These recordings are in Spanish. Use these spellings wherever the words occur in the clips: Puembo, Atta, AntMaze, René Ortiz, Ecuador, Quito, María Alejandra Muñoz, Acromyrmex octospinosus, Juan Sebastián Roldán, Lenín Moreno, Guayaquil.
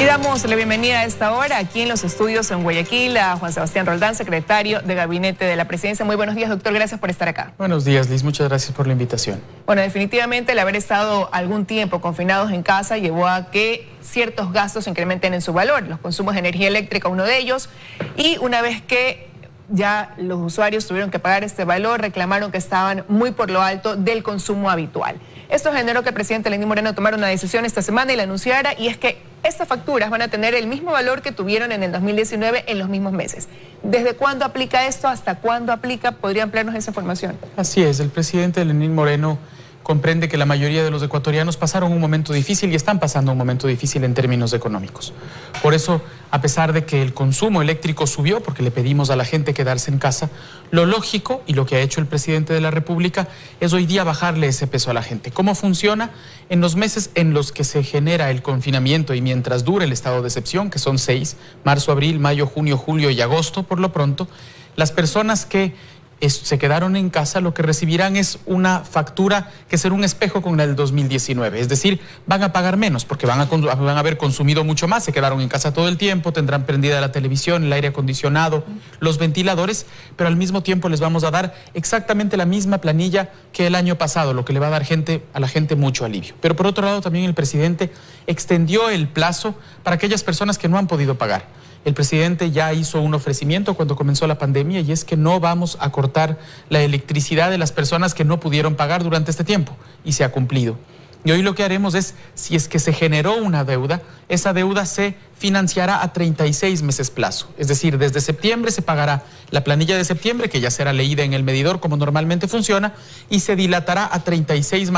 Y damos la bienvenida a esta hora aquí en los estudios en Guayaquil a Juan Sebastián Roldán, secretario de Gabinete de la Presidencia. Muy buenos días, doctor, gracias por estar acá. Buenos días, Liz, muchas gracias por la invitación. Bueno, definitivamente el haber estado algún tiempo confinados en casa llevó a que ciertos gastos se incrementen en su valor, los consumos de energía eléctrica, uno de ellos, y una vez que ya los usuarios tuvieron que pagar este valor, reclamaron que estaban muy por lo alto del consumo habitual. Esto generó que el presidente Lenín Moreno tomara una decisión esta semana y la anunciara, y es que estas facturas van a tener el mismo valor que tuvieron en el 2019 en los mismos meses. ¿Desde cuándo aplica esto? ¿Hasta cuándo aplica? ¿Podría ampliarnos esa información? Así es, el presidente Lenín Moreno comprende que la mayoría de los ecuatorianos pasaron un momento difícil y están pasando un momento difícil en términos económicos. Por eso, a pesar de que el consumo eléctrico subió, porque le pedimos a la gente quedarse en casa, lo lógico y lo que ha hecho el presidente de la República es hoy día bajarle ese peso a la gente. ¿Cómo funciona? En los meses en los que se genera el confinamiento y mientras dure el estado de excepción, que son 6, marzo, abril, mayo, junio, julio y agosto, por lo pronto, las personas que se quedaron en casa, lo que recibirán es una factura que será un espejo con la del 2019, es decir, van a pagar menos porque van a haber consumido mucho más, se quedaron en casa todo el tiempo, tendrán prendida la televisión, el aire acondicionado, los ventiladores, pero al mismo tiempo les vamos a dar exactamente la misma planilla que el año pasado, lo que le va a dar a la gente mucho alivio. Pero por otro lado también el presidente extendió el plazo para aquellas personas que no han podido pagar. El presidente ya hizo un ofrecimiento cuando comenzó la pandemia y es que no vamos a cortar la electricidad de las personas que no pudieron pagar durante este tiempo, y se ha cumplido. Y hoy lo que haremos es, si es que se generó una deuda, esa deuda se financiará a 36 meses plazo. Es decir, desde septiembre se pagará la planilla de septiembre, que ya será leída en el medidor como normalmente funciona, y se dilatará a 36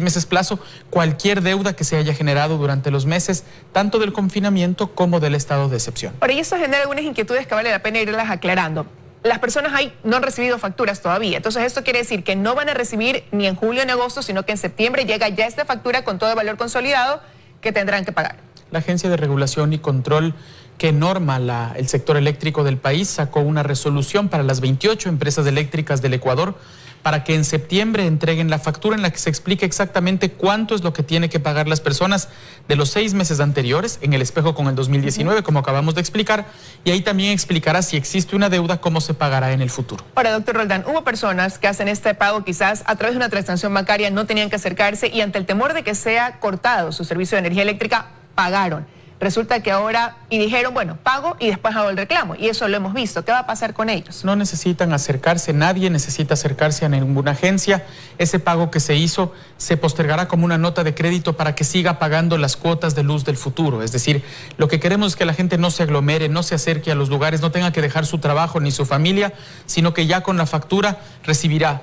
meses plazo cualquier deuda que se haya generado durante los meses, tanto del confinamiento como del estado de excepción. Ahora, y eso genera algunas inquietudes que vale la pena irlas aclarando. Las personas ahí no han recibido facturas todavía, entonces esto quiere decir que no van a recibir ni en julio ni en agosto, sino que en septiembre llega ya esta factura con todo el valor consolidado que tendrán que pagar. La Agencia de Regulación y Control que norma el sector eléctrico del país sacó una resolución para las 28 empresas eléctricas del Ecuador para que en septiembre entreguen la factura en la que se explique exactamente cuánto es lo que tiene que pagar las personas de los 6 meses anteriores, en el espejo con el 2019, como acabamos de explicar, y ahí también explicará si existe una deuda, cómo se pagará en el futuro. Ahora, doctor Roldán, hubo personas que hacen este pago quizás a través de una transacción bancaria, no tenían que acercarse y ante el temor de que sea cortado su servicio de energía eléctrica, pagaron. Resulta que ahora, y dijeron, bueno, pago y después hago el reclamo. Y eso lo hemos visto. ¿Qué va a pasar con ellos? No necesitan acercarse, nadie necesita acercarse a ninguna agencia. Ese pago que se hizo se postergará como una nota de crédito para que siga pagando las cuotas de luz del futuro. Es decir, lo que queremos es que la gente no se aglomere, no se acerque a los lugares, no tenga que dejar su trabajo ni su familia, sino que ya con la factura recibirá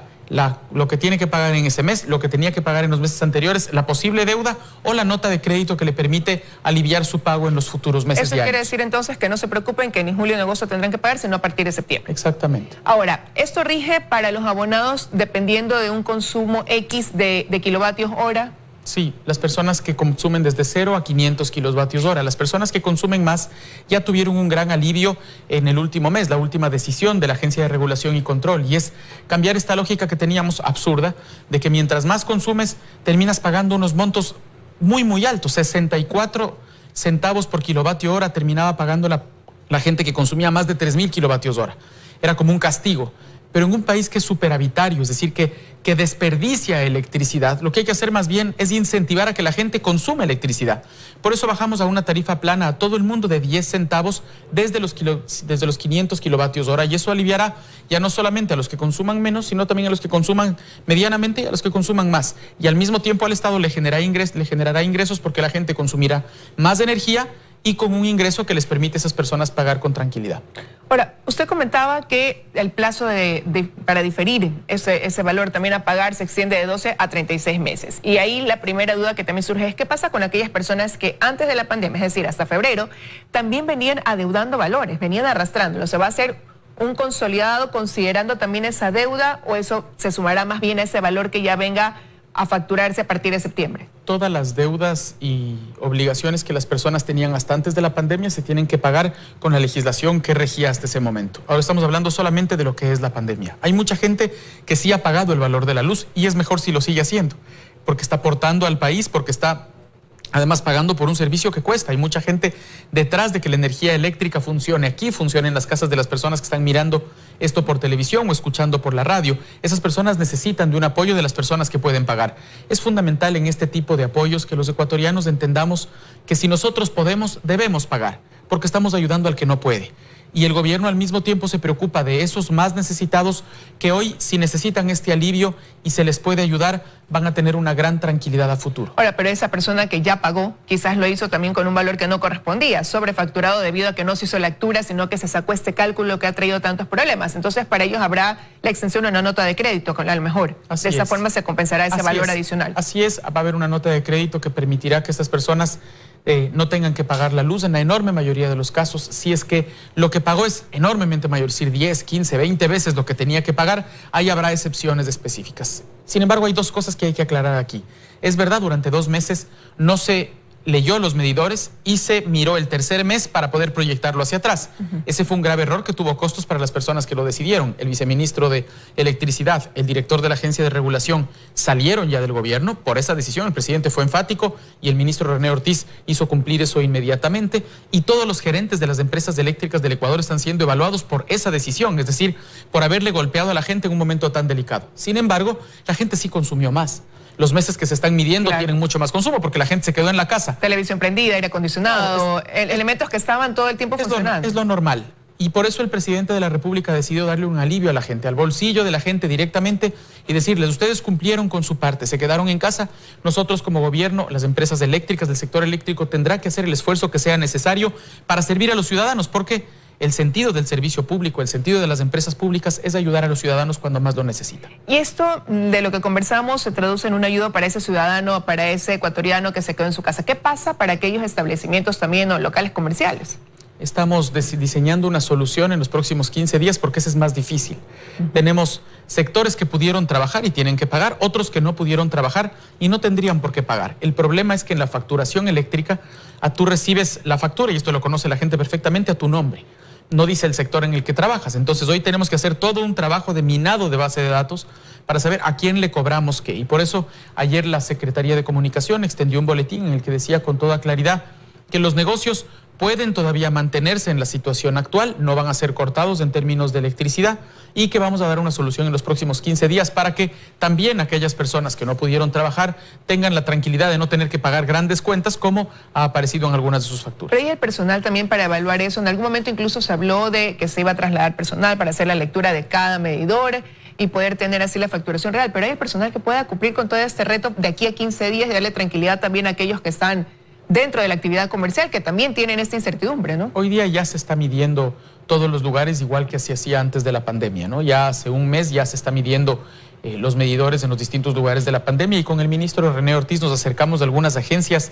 lo que tiene que pagar en ese mes, lo que tenía que pagar en los meses anteriores, la posible deuda o la nota de crédito que le permite aliviar su pago en los futuros meses. Eso quiere decir entonces que no se preocupen que ni julio ni agosto tendrán que pagar, sino a partir de septiembre. Exactamente. Ahora, esto rige para los abonados dependiendo de un consumo X de kilovatios hora. Sí, las personas que consumen desde 0 a 500 kilovatios hora, las personas que consumen más ya tuvieron un gran alivio en el último mes, la última decisión de la Agencia de Regulación y Control, y es cambiar esta lógica que teníamos absurda de que mientras más consumes terminas pagando unos montos muy muy altos, 64 centavos por kilovatio hora terminaba pagando la gente que consumía más de 3.000 kilovatios hora, era como un castigo. Pero en un país que es superavitario, es decir, que desperdicia electricidad, lo que hay que hacer más bien es incentivar a que la gente consuma electricidad. Por eso bajamos a una tarifa plana a todo el mundo de 10 centavos desde los 500 kilovatios hora, y eso aliviará ya no solamente a los que consuman menos, sino también a los que consuman medianamente y a los que consuman más. Y al mismo tiempo al Estado le generará ingresos porque la gente consumirá más energía y con un ingreso que les permite a esas personas pagar con tranquilidad. Ahora, usted comentaba que el plazo para diferir ese valor también a pagar se extiende de 12 a 36 meses. Y ahí la primera duda que también surge es qué pasa con aquellas personas que antes de la pandemia, es decir, hasta febrero, también venían adeudando valores, venían arrastrándolo. ¿Se va a hacer un consolidado considerando también esa deuda o eso se sumará más bien a ese valor que ya venga a facturarse a partir de septiembre? Todas las deudas y obligaciones que las personas tenían hasta antes de la pandemia se tienen que pagar con la legislación que regía hasta ese momento. Ahora estamos hablando solamente de lo que es la pandemia. Hay mucha gente que sí ha pagado el valor de la luz y es mejor si lo sigue haciendo, porque está aportando al país, porque está además pagando por un servicio que cuesta. Hay mucha gente detrás de que la energía eléctrica funcione aquí, funcione en las casas de las personas que están mirando esto por televisión o escuchando por la radio. Esas personas necesitan de un apoyo de las personas que pueden pagar. Es fundamental en este tipo de apoyos que los ecuatorianos entendamos que si nosotros podemos, debemos pagar, porque estamos ayudando al que no puede. Y el gobierno al mismo tiempo se preocupa de esos más necesitados que hoy, si necesitan este alivio y se les puede ayudar, van a tener una gran tranquilidad a futuro. Ahora, pero esa persona que ya pagó, quizás lo hizo también con un valor que no correspondía, sobrefacturado debido a que no se hizo la factura, sino que se sacó este cálculo que ha traído tantos problemas. Entonces, para ellos habrá la extensión de una nota de crédito, a lo mejor. Así es. De esa forma se compensará ese valor adicional. Así es, va a haber una nota de crédito que permitirá que estas personas no tengan que pagar la luz en la enorme mayoría de los casos, si es que lo que pagó es enormemente mayor, es decir, 10, 15, 20 veces lo que tenía que pagar, ahí habrá excepciones específicas. Sin embargo, hay dos cosas que hay que aclarar aquí. Es verdad, durante 2 meses no se leyó los medidores y se miró el tercer mes para poder proyectarlo hacia atrás. Ese fue un grave error que tuvo costos para las personas que lo decidieron. El viceministro de Electricidad, el director de la Agencia de Regulación, salieron ya del gobierno por esa decisión. El presidente fue enfático y el ministro René Ortiz hizo cumplir eso inmediatamente. Y todos los gerentes de las empresas eléctricas del Ecuador están siendo evaluados por esa decisión, es decir, por haberle golpeado a la gente en un momento tan delicado. Sin embargo, la gente sí consumió más. Los meses que se están midiendo tienen mucho más consumo porque la gente se quedó en la casa. Televisión prendida, aire acondicionado, elementos que estaban todo el tiempo funcionando. Es lo normal. Y por eso el presidente de la República decidió darle un alivio a la gente, al bolsillo de la gente directamente y decirles, ustedes cumplieron con su parte, se quedaron en casa, nosotros como gobierno, las empresas eléctricas del sector eléctrico tendrá que hacer el esfuerzo que sea necesario para servir a los ciudadanos, porque el sentido del servicio público, el sentido de las empresas públicas es ayudar a los ciudadanos cuando más lo necesitan. Y esto de lo que conversamos se traduce en una ayuda para ese ciudadano, para ese ecuatoriano que se quedó en su casa. ¿Qué pasa para aquellos establecimientos también o locales comerciales? Estamos diseñando una solución en los próximos 15 días porque ese es más difícil. Tenemos sectores que pudieron trabajar y tienen que pagar, otros que no pudieron trabajar y no tendrían por qué pagar. El problema es que en la facturación eléctrica tú recibes la factura, y esto lo conoce la gente perfectamente, a tu nombre. No dice el sector en el que trabajas. Entonces hoy tenemos que hacer todo un trabajo de minado de base de datos para saber a quién le cobramos qué. Y por eso ayer la Secretaría de Comunicación extendió un boletín en el que decía con toda claridad que los negocios pueden todavía mantenerse en la situación actual, no van a ser cortados en términos de electricidad y que vamos a dar una solución en los próximos 15 días para que también aquellas personas que no pudieron trabajar tengan la tranquilidad de no tener que pagar grandes cuentas como ha aparecido en algunas de sus facturas. Pero hay el personal también para evaluar eso. En algún momento incluso se habló de que se iba a trasladar personal para hacer la lectura de cada medidor y poder tener así la facturación real. Pero hay el personal que pueda cumplir con todo este reto de aquí a 15 días y darle tranquilidad también a aquellos que están dentro de la actividad comercial, que también tienen esta incertidumbre, ¿no? Hoy día ya se está midiendo todos los lugares, igual que se hacía antes de la pandemia, ¿no? Ya hace un mes ya se está midiendo los medidores en los distintos lugares de la pandemia, y con el ministro René Ortiz nos acercamos a algunas agencias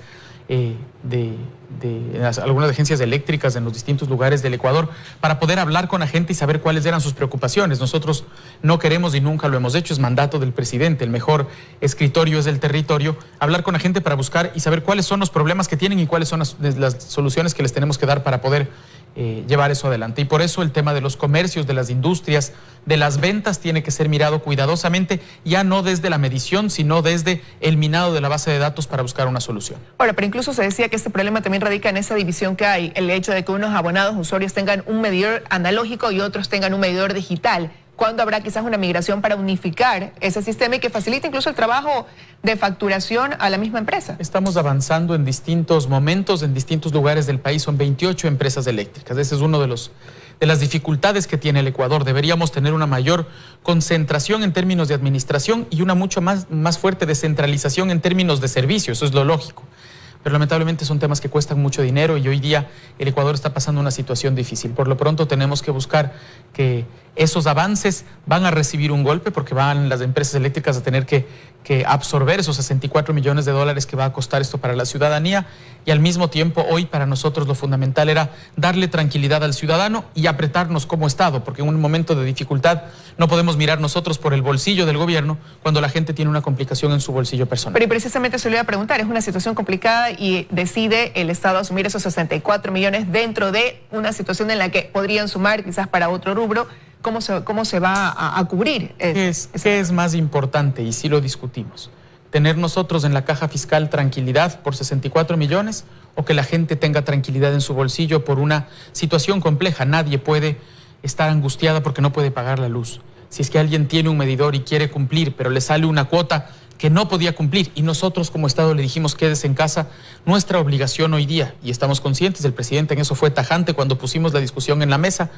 algunas agencias eléctricas en los distintos lugares del Ecuador para poder hablar con la gente y saber cuáles eran sus preocupaciones. Nosotros no queremos y nunca lo hemos hecho, es mandato del presidente, el mejor escritorio es el territorio, hablar con la gente para buscar y saber cuáles son los problemas que tienen y cuáles son las soluciones que les tenemos que dar para poder llevar eso adelante. Y por eso el tema de los comercios, de las industrias, de las ventas tiene que ser mirado cuidadosamente, ya no desde la medición, sino desde el minado de la base de datos para buscar una solución. Ahora, pero incluso se decía que este problema también radica en esa división que hay, el hecho de que unos abonados usuarios tengan un medidor analógico y otros tengan un medidor digital. ¿Cuándo habrá quizás una migración para unificar ese sistema y que facilite incluso el trabajo de facturación a la misma empresa? Estamos avanzando en distintos momentos, en distintos lugares del país. Son 28 empresas eléctricas. Ese es uno de las dificultades que tiene el Ecuador. Deberíamos tener una mayor concentración en términos de administración y una mucho más fuerte descentralización en términos de servicio. Eso es lo lógico. Pero lamentablemente son temas que cuestan mucho dinero y hoy día el Ecuador está pasando una situación difícil. Por lo pronto tenemos que buscar que esos avances van a recibir un golpe porque van las empresas eléctricas a tener que absorber esos $64 millones que va a costar esto para la ciudadanía, y al mismo tiempo hoy para nosotros lo fundamental era darle tranquilidad al ciudadano y apretarnos como Estado, porque en un momento de dificultad no podemos mirar nosotros por el bolsillo del gobierno cuando la gente tiene una complicación en su bolsillo personal. Pero y precisamente se le iba a preguntar, es una situación complicada y decide el Estado asumir esos 64 millones dentro de una situación en la que podrían sumar quizás para otro rubro. ¿Cómo se va a cubrir? ¿Qué es más importante? Y sí lo discutimos. tener nosotros en la caja fiscal tranquilidad por 64 millones o que la gente tenga tranquilidad en su bolsillo por una situación compleja. Nadie puede estar angustiada porque no puede pagar la luz. Si es que alguien tiene un medidor y quiere cumplir, pero le sale una cuota que no podía cumplir y nosotros como Estado le dijimos quédese en casa, nuestra obligación hoy día, y estamos conscientes, el presidente en eso fue tajante cuando pusimos la discusión en la mesa,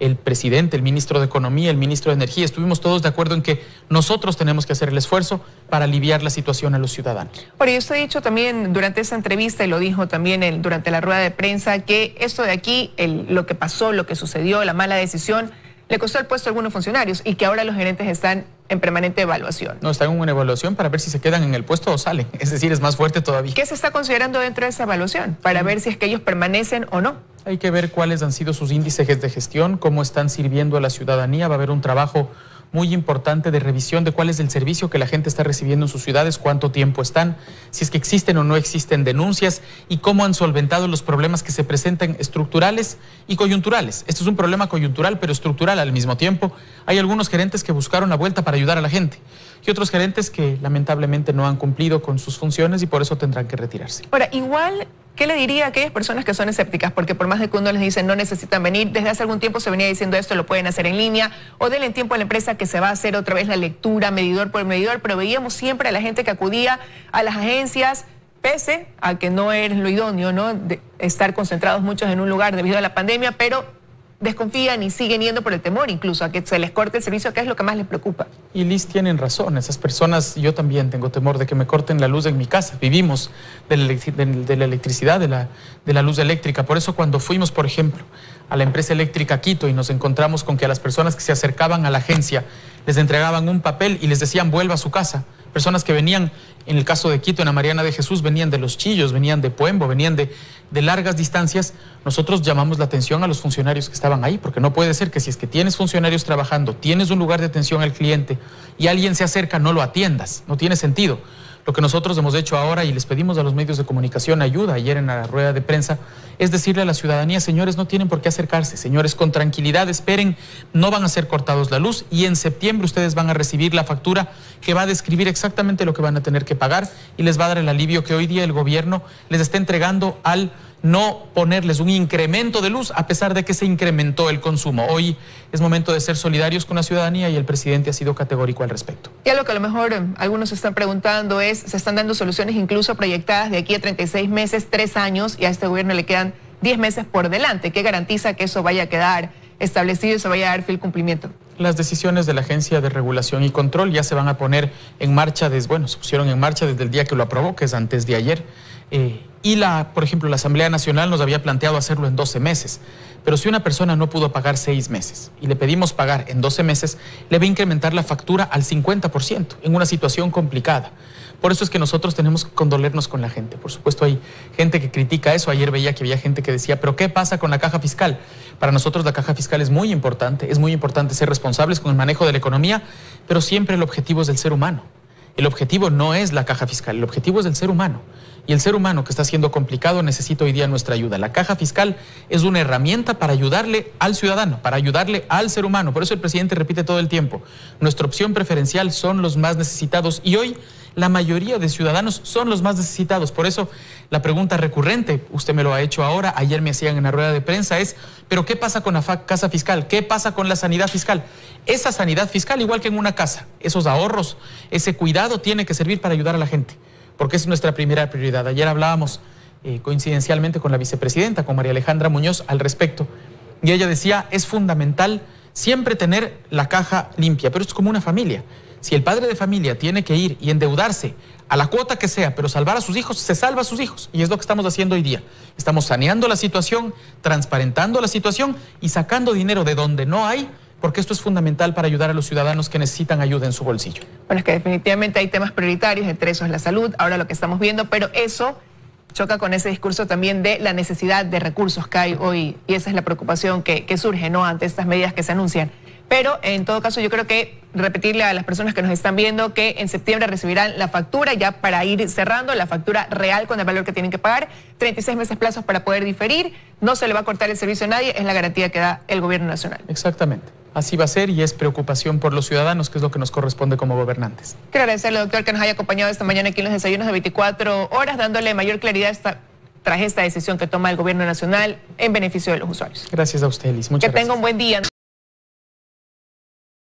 el presidente, el ministro de Economía, el ministro de Energía, estuvimos todos de acuerdo en que nosotros tenemos que hacer el esfuerzo para aliviar la situación a los ciudadanos. Ahora, y usted ha dicho también durante esa entrevista, y lo dijo también durante la rueda de prensa, que esto de aquí, lo que pasó, lo que sucedió, la mala decisión, le costó el puesto a algunos funcionarios y que ahora los gerentes están en permanente evaluación. No, están en una evaluación para ver si se quedan en el puesto o salen, es decir, es más fuerte todavía. ¿Qué se está considerando dentro de esa evaluación para ver si es que ellos permanecen o no? Hay que ver cuáles han sido sus índices de gestión, cómo están sirviendo a la ciudadanía, va a haber un trabajo muy importante de revisión de cuál es el servicio que la gente está recibiendo en sus ciudades, cuánto tiempo están, si es que existen o no existen denuncias y cómo han solventado los problemas que se presentan estructurales y coyunturales. Este es un problema coyuntural pero estructural al mismo tiempo. Hay algunos gerentes que buscaron la vuelta para ayudar a la gente y otros gerentes que lamentablemente no han cumplido con sus funciones y por eso tendrán que retirarse. Ahora, igual, ¿qué le diría a aquellas personas que son escépticas? Porque por más de que uno les dice no necesitan venir, desde hace algún tiempo se venía diciendo esto, lo pueden hacer en línea, o denle tiempo a la empresa que se va a hacer otra vez la lectura, medidor por medidor, pero veíamos siempre a la gente que acudía a las agencias, pese a que no es lo idóneo, ¿no? De estar concentrados muchos en un lugar debido a la pandemia, pero desconfían y siguen yendo por el temor incluso a que se les corte el servicio, que es lo que más les preocupa. Y Liz, tienen razón, esas personas, yo también tengo temor de que me corten la luz en mi casa, vivimos de la electricidad, de la luz eléctrica, por eso cuando fuimos, por ejemplo, a la empresa eléctrica Quito y nos encontramos con que a las personas que se acercaban a la agencia les entregaban un papel y les decían vuelva a su casa, personas que venían, en el caso de Quito, en la Mariana de Jesús, venían de Los Chillos, venían de Puembo, venían de largas distancias. Nosotros llamamos la atención a los funcionarios que estaban ahí, porque no puede ser que si es que tienes funcionarios trabajando, tienes un lugar de atención al cliente y alguien se acerca, no lo atiendas, no tiene sentido. Lo que nosotros hemos hecho ahora, y les pedimos a los medios de comunicación ayuda ayer en la rueda de prensa, es decirle a la ciudadanía, señores, no tienen por qué acercarse, señores, con tranquilidad, esperen, no van a ser cortados la luz y en septiembre ustedes van a recibir la factura que va a describir exactamente lo que van a tener que pagar y les va a dar el alivio que hoy día el gobierno les está entregando al no ponerles un incremento de luz a pesar de que se incrementó el consumo. Hoy es momento de ser solidarios con la ciudadanía y el presidente ha sido categórico al respecto. Ya lo que a lo mejor algunos se están preguntando es, se están dando soluciones incluso proyectadas de aquí a 36 meses, 3 años, y a este gobierno le quedan 10 meses por delante. ¿Qué garantiza que eso vaya a quedar establecido y se vaya a dar fiel cumplimiento? Las decisiones de la Agencia de Regulación y Control ya se van a poner en marcha, se pusieron en marcha desde el día que lo aprobó, que es antes de ayer. Por ejemplo, la Asamblea Nacional nos había planteado hacerlo en 12 meses, pero si una persona no pudo pagar 6 meses y le pedimos pagar en 12 meses, le va a incrementar la factura al 50% en una situación complicada. Por eso es que nosotros tenemos que condolernos con la gente. Por supuesto, hay gente que critica eso. Ayer veía que había gente que decía, ¿pero qué pasa con la caja fiscal? Para nosotros la caja fiscal es muy importante ser responsables con el manejo de la economía, pero siempre el objetivo es del ser humano. El objetivo no es la caja fiscal, el objetivo es del ser humano. Y el ser humano que está siendo complicado necesita hoy día nuestra ayuda. La caja fiscal es una herramienta para ayudarle al ciudadano, para ayudarle al ser humano. Por eso el presidente repite todo el tiempo, nuestra opción preferencial son los más necesitados y hoy la mayoría de ciudadanos son los más necesitados. Por eso la pregunta recurrente, usted me lo ha hecho ahora, ayer me hacían en la rueda de prensa, es ¿pero qué pasa con la casa fiscal? ¿Qué pasa con la sanidad fiscal? Esa sanidad fiscal, igual que en una casa, esos ahorros, ese cuidado tiene que servir para ayudar a la gente, porque es nuestra primera prioridad. Ayer hablábamos coincidencialmente con la vicepresidenta, con María Alejandra Muñoz, al respecto, y ella decía, es fundamental siempre tener la caja limpia, pero es como una familia. Si el padre de familia tiene que ir y endeudarse a la cuota que sea, pero salvar a sus hijos, se salva a sus hijos. Y es lo que estamos haciendo hoy día. Estamos saneando la situación, transparentando la situación y sacando dinero de donde no hay, porque esto es fundamental para ayudar a los ciudadanos que necesitan ayuda en su bolsillo. Bueno, es que definitivamente hay temas prioritarios, entre esos la salud, ahora lo que estamos viendo, pero eso choca con ese discurso también de la necesidad de recursos que hay hoy, y esa es la preocupación que surge, ¿no?, ante estas medidas que se anuncian. Pero en todo caso yo creo que repetirle a las personas que nos están viendo que en septiembre recibirán la factura, ya para ir cerrando, la factura real con el valor que tienen que pagar, 36 meses plazos para poder diferir, no se le va a cortar el servicio a nadie, es la garantía que da el gobierno nacional. Exactamente. Así va a ser y es preocupación por los ciudadanos, que es lo que nos corresponde como gobernantes. Quiero agradecerle, doctor, que nos haya acompañado esta mañana aquí en los desayunos de 24 horas, dándole mayor claridad tras esta decisión que toma el gobierno nacional en beneficio de los usuarios. Gracias a usted, Liz. Muchas gracias. Que tenga un buen día.